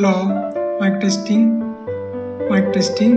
Hello, mic testing.